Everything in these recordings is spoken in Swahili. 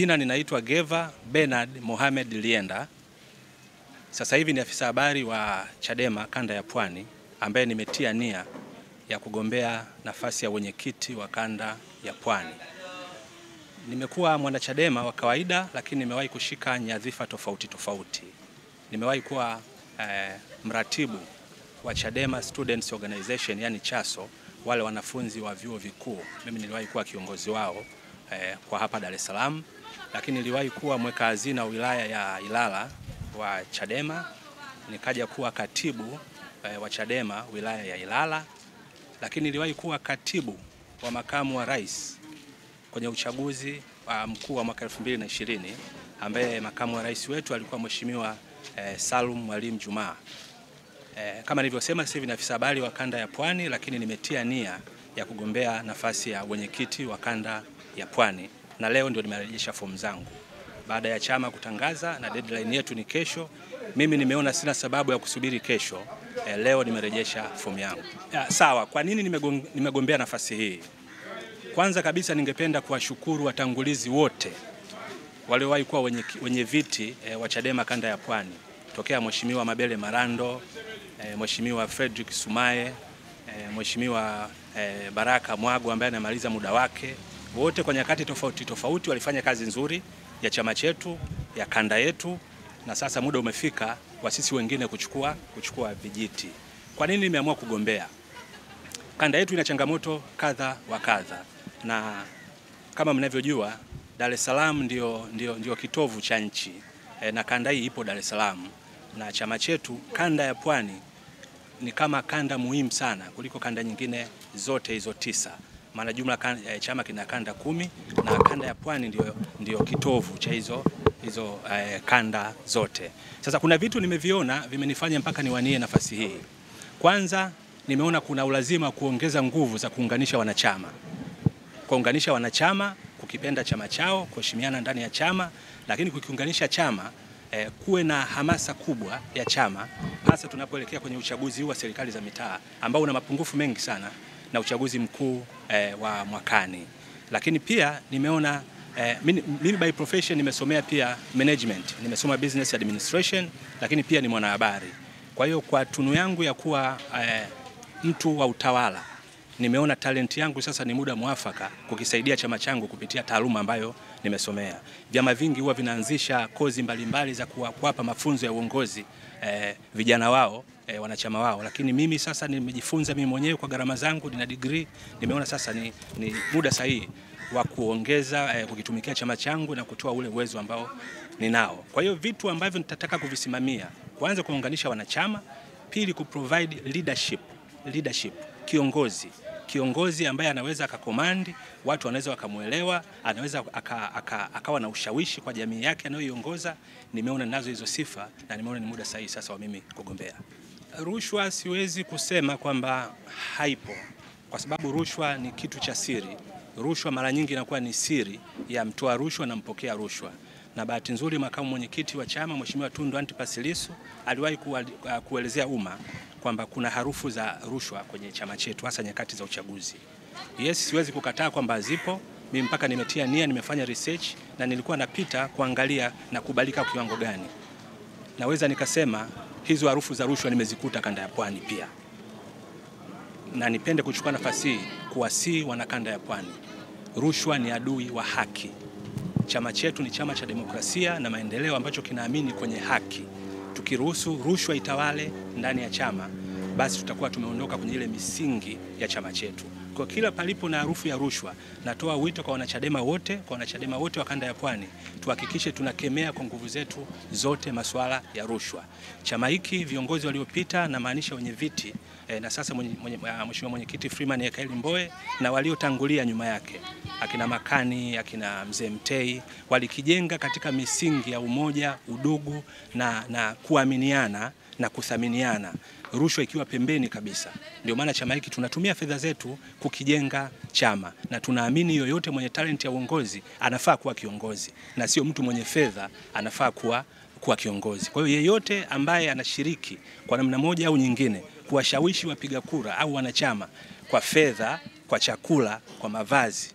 Majina ninaitwa Geva Bernard Mohamed Lienda. Sasa hivi ni afisa habari wa Chadema kanda ya Pwani ambaye nimetia nia ya kugombea nafasi ya mwenyekiti wa kanda ya Pwani. Nimekuwa mwanachadema wa kawaida, lakini nimewahi kushika nyadhifa tofauti. Nimewahi kuwa mratibu wa Chadema Students Organization, yani Chaso, wale wanafunzi wa vyuo vikuu. Mimi niliwahi kuwa kiongozi wao kwa hapa Dar es Salaam, lakini niliwahi kuwa mweka hazina wilaya ya Ilala wa Chadema, nikaja kuwa katibu wa Chadema wilaya ya Ilala, lakini niliwahi kuwa katibu wa makamu wa rais kwenye uchaguzi wa mkuu wa mwaka 2020 ambaye makamu wa rais wetu alikuwa mheshimiwa Salum Mwalimu Juma. Kama nilivyosema, sasa hivi ni afisa habari wa kanda ya Pwani, lakini nimetia nia ya kugombea nafasi ya mwenyekiti wa kanda ya Pwani, na leo ndio nimerejesha fomu zangu baada ya chama kutangaza, na deadline yetu ni kesho. Mimi nimeona sina sababu ya kusubiri kesho, leo nimerejesha fomu yangu. Sawa, kwa nini nimegombea nafasi hii? Kwanza kabisa ningependa kuwashukuru watangulizi wote waliowahi kuwa wenye viti wa Chadema kanda ya Pwani, tokea mheshimiwa Mabele Marando, mheshimiwa Fredrick Sumaye, mheshimiwa Baraka Mwago ambaye anamaliza muda wake. Wote kwa nyakati tofauti walifanya kazi nzuri ya chama chetu, ya kanda yetu, na sasa muda umefika kwa sisi wengine kuchukua vijiti. Kwa nini nimeamua kugombea? Kanda yetu ina changamoto kadha wa kadha, na kama mnavyojua Dar es Salaam ndio kitovu cha nchi, na kanda hii ipo Dar es Salaam, na chama chetu kanda ya Pwani ni kama kanda muhimu sana kuliko kanda nyingine zote hizo 9. Maana jumla chama kina kanda 10, na kanda ya Pwani ndio kitovu cha hizo kanda zote. Sasa kuna vitu nimeviona vimenifanya mpaka niwanie nafasi hii. Kwanza nimeona kuna ulazima kuongeza nguvu za kuunganisha wanachama. Kuunganisha wanachama, kukipenda chama chao, kuheshimiana ndani ya chama, lakini kukiunganisha chama, kuwe na hamasa kubwa ya chama, hasa tunapoelekea kwenye uchaguzi huu wa serikali za mitaa ambao una mapungufu mengi sana, na uchaguzi mkuu wa mwakani. Lakini pia nimeona mimi by profession nimesomea pia management, nimesoma business administration, lakini pia ni mwanahabari. Kwa hiyo kwa tunu yangu ya kuwa mtu wa utawala, nimeona talent yangu sasa ni muda mwafaka kukisaidia chama changu kupitia taaluma ambayo nimesomea. Vyama vingi huwa vinaanzisha kozi mbalimbali za kuwapa mafunzo ya uongozi vijana wao, wanachama wao, lakini mimi sasa nimejifunza mimi mwenyewe kwa gharama zangu, nina degree. Nimeona sasa ni muda sahihi wa kuongeza kukitumikia chama changu na kutoa ule uwezo ambao ninao. Kwa hiyo vitu ambavyo nitataka kuvisimamia, kwanza kuunganisha wanachama, pili kuprovide leadership, kiongozi ambaye anaweza akakomandi watu, wanaweza wakamuelewa, anaweza akawa na ushawishi kwa jamii yake anayoiongoza. Nimeona nazo hizo sifa, na nimeona ni muda sahihi sasa wa mimi kugombea. Rushwa siwezi kusema kwamba haipo, kwa sababu rushwa ni kitu cha siri. Rushwa mara nyingi inakuwa ni siri ya mtoa rushwa na mpokea rushwa. Na bahati nzuri makamu mwenyekiti wa chama mheshimiwa Tundu Antipasilisu aliwahi kuelezea umma kwamba kuna harufu za rushwa kwenye chama chetu, hasa nyakati za uchaguzi. Yes, siwezi kukataa kwamba zipo. Mimi mpaka nimetia nia, nimefanya research, na nilikuwa napita kuangalia na kubalika kwa kiwango gani. Naweza nikasema hizo harufu za rushwa nimezikuta kanda ya Pwani pia. Na nipende kuchukua nafasi hii kuwasi wanakanda ya Pwani. Rushwa ni adui wa haki. Chama chetu ni chama cha demokrasia na maendeleo ambacho kinaamini kwenye haki. Tukiruhusu rushwa itawale ndani ya chama, basi tutakuwa tumeondoka kwenye ile misingi ya chama chetu. Kwa kila palipo na harufu ya rushwa, natoa wito kwa wanachadema wote wa kanda ya Pwani, tuhakikishe tunakemea kwa nguvu zetu zote masuala ya rushwa. Chama hiki viongozi waliopita, na maanisha wenye viti, na sasa mheshimiwa mwenyekiti Freeman ya Kaili Mboe, na waliotangulia nyuma yake, akina Makani, akina Mzee Mtei, walikijenga katika misingi ya umoja, udugu na kuaminiana na kuthaminiana, rushwa ikiwa pembeni kabisa. Ndio maana chama hiki tunatumia fedha zetu kukijenga chama, na tunaamini yoyote mwenye talent ya uongozi anafaa kuwa kiongozi, na sio mtu mwenye fedha anafaa kuwa kiongozi. Kwa hiyo yeyote ambaye anashiriki kwa namna moja au nyingine kuwashawishi wapiga kura au wanachama kwa fedha, kwa chakula, kwa mavazi,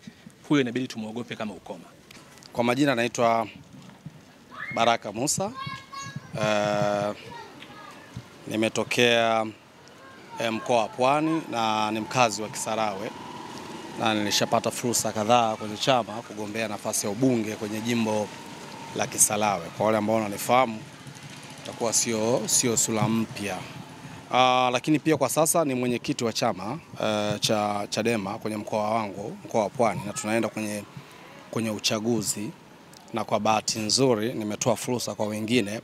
huyo inabidi tumuogope kama ukoma. Kwa majina naitwa Baraka Musa. Nimetokea mkoa wa Pwani na ni mkazi wa Kisarawe. Na nilishapata fursa kadhaa kwenye chama kugombea nafasi ya ubunge kwenye jimbo la Kisarawe. Kwa wale ambao wanafahamu itakuwa sio sura mpya. Lakini pia kwa sasa ni mwenyekiti wa chama cha Chadema kwenye mkoa wangu, mkoa wa Pwani, na tunaenda kwenye uchaguzi, na kwa bahati nzuri nimetoa fursa kwa wengine.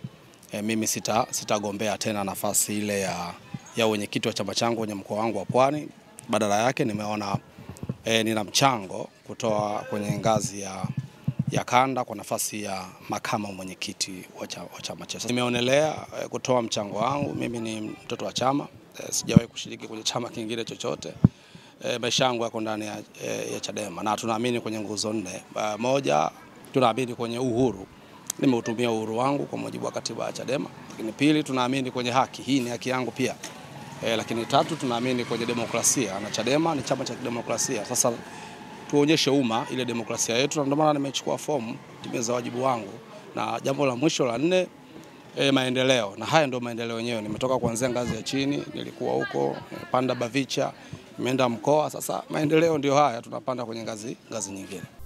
Mimi sitagombea tena nafasi ile ya mwenyekiti wa chama changu kwenye mkoa wangu wa Pwani. Badala yake nimeona nina mchango kutoa kwenye ngazi ya kanda kwa nafasi ya makamu mwenyekiti wa chama chetu. Nimeonelea kutoa mchango wangu. Mimi ni mtoto wa chama, sijawahi kushiriki kwenye chama kingine chochote. Maisha yangu yako ndani ya Chadema, na tunaamini kwenye nguzo nne. Moja, tunaamini kwenye uhuru. Nimeutumia uhuru wangu kwa mujibu wa katiba ya Chadema. Lakini pili, tunaamini kwenye haki. Hii ni haki yangu pia. Lakini tatu, tunaamini kwenye demokrasia, na Chadema ni chama cha demokrasia. Sasa tuonyeshe umma ile demokrasia yetu, na ndio maana nimechukua fomu kutimiza wajibu wangu. Na jambo la mwisho la nne, maendeleo, na haya ndio maendeleo yenyewe. Nimetoka kuanzia ngazi ya chini, nilikuwa huko panda Bavicha, nimeenda mkoa. Sasa maendeleo ndio haya, tunapanda kwenye ngazi nyingine.